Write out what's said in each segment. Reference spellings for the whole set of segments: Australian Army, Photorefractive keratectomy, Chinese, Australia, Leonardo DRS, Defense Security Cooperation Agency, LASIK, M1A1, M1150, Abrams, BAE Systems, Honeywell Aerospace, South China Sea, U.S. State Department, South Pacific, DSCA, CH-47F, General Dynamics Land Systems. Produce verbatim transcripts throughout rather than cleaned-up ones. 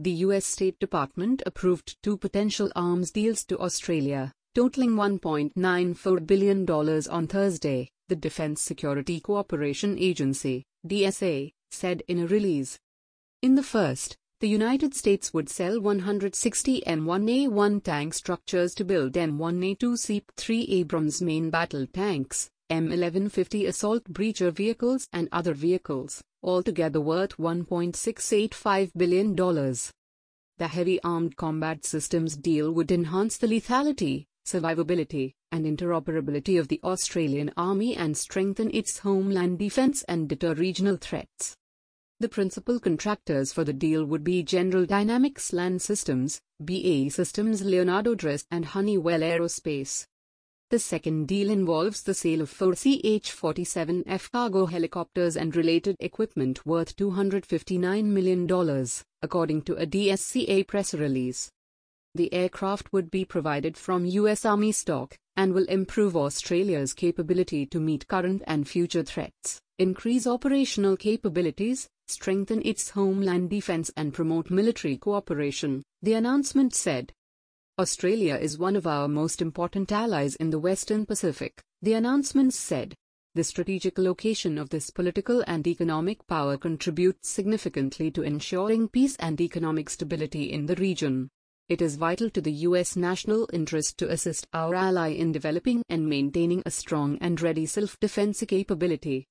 The U S State Department approved two potential arms deals to Australia, totaling one point nine four billion dollars on Thursday, the Defense Security Cooperation Agency, D S A, said in a release. In the first, the United States would sell one hundred sixty M one A one tank structures to build M one A two S E P v three Abrams main battle tanks, M eleven fifty assault breacher vehicles and other vehicles, altogether worth one point six eight five billion dollars. The heavy armed combat systems deal would enhance the lethality, survivability, and interoperability of the Australian Army and strengthen its homeland defence and deter regional threats. The principal contractors for the deal would be General Dynamics Land Systems, B A E Systems, Leonardo D R S and Honeywell Aerospace. The second deal involves the sale of four C H forty-seven F cargo helicopters and related equipment worth two hundred fifty-nine million dollars, according to a D S C A press release. The aircraft would be provided from U S Army stock, and will improve Australia's capability to meet current and future threats, increase operational capabilities, strengthen its homeland defence and promote military cooperation, the announcement said. Australia is one of our most important allies in the Western Pacific, the announcement said. The strategic location of this political and economic power contributes significantly to ensuring peace and economic stability in the region. It is vital to the U S national interest to assist our ally in developing and maintaining a strong and ready self-defense capability.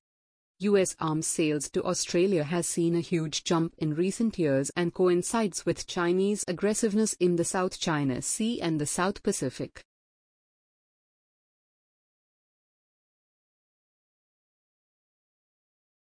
U S arms sales to Australia has seen a huge jump in recent years and coincides with Chinese aggressiveness in the South China Sea and the South Pacific.